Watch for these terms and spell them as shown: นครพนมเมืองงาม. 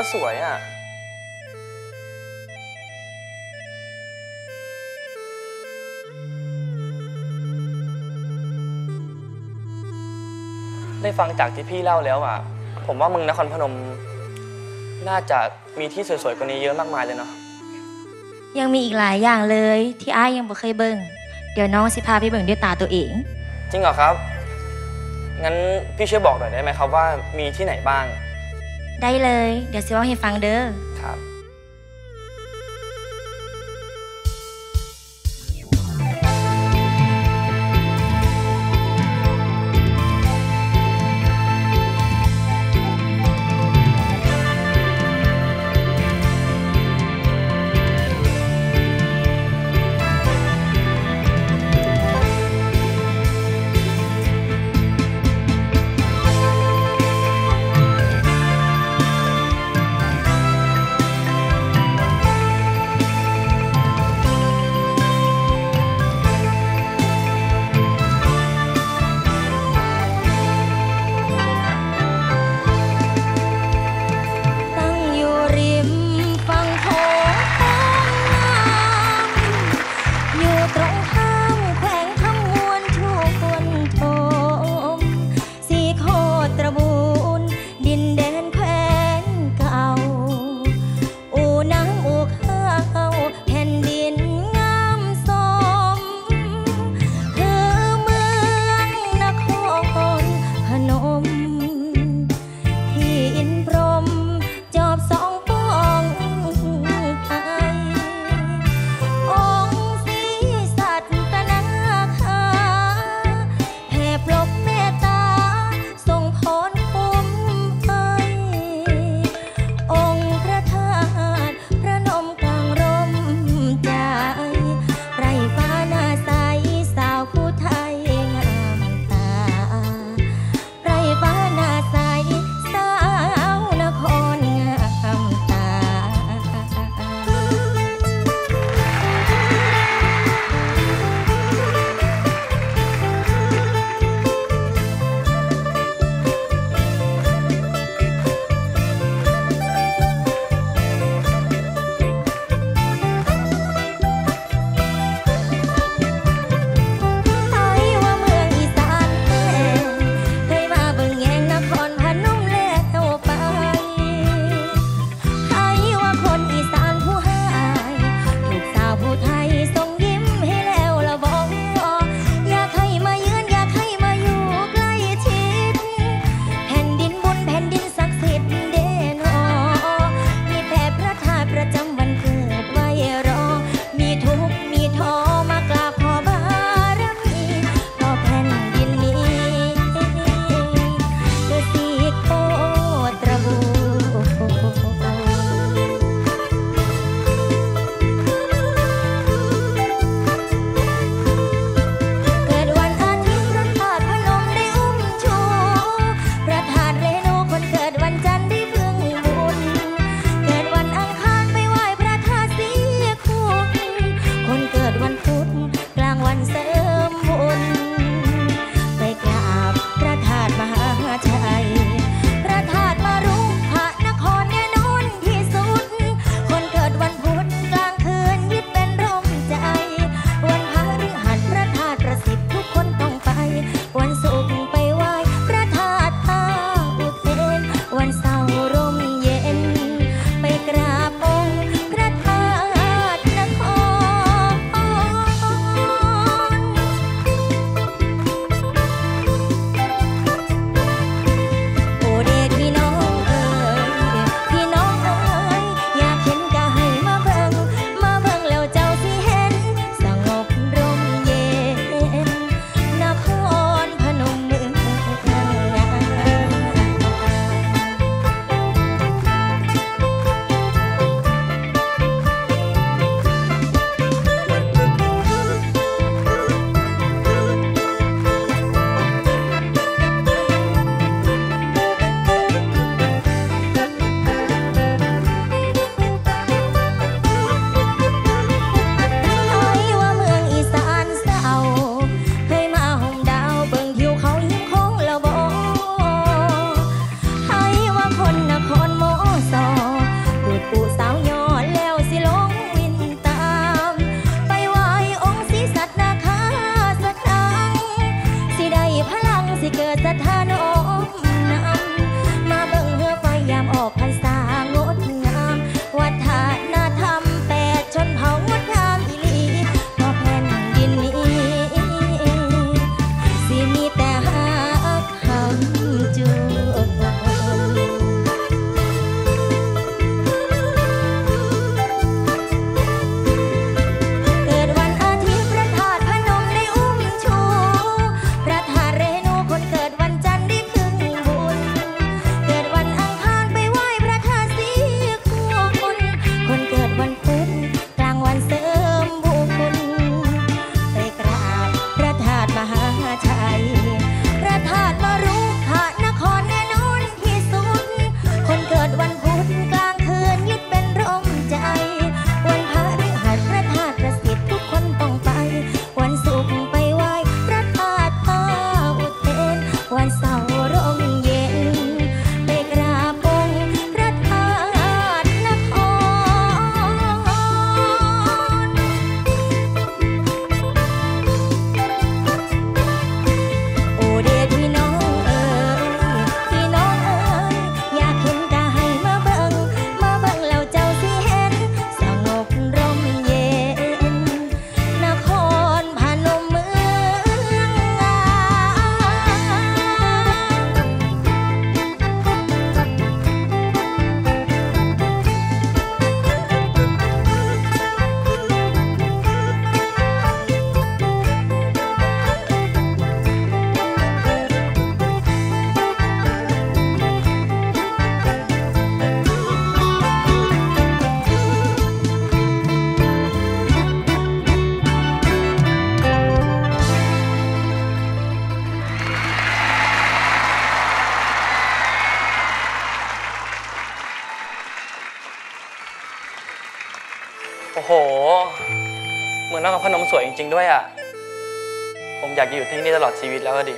ก็สวยอ่ะได้ฟังจากที่พี่เล่าแล้วอ่ะผมว่าเมืองนครพนมน่าจะมีที่สวยๆกว่านี้เยอะมากมายเลยเนาะยังมีอีกหลายอย่างเลยที่อ้ายยังบ่เคยเบิ่งเดี๋ยวน้องสิพาไปเบิ่งด้วยตาตัวเองจริงเหรอครับงั้นพี่ช่วยบอกหน่อยได้ไหมครับว่ามีที่ไหนบ้างได้เลยเดี๋ยวสิว่าให้ฟังเด้อครับ โหเมืองนอกกับขนมสวยจริงๆด้วยอ่ะผมอยากอยู่ที่นี่ตลอดชีวิตแล้วก็ดี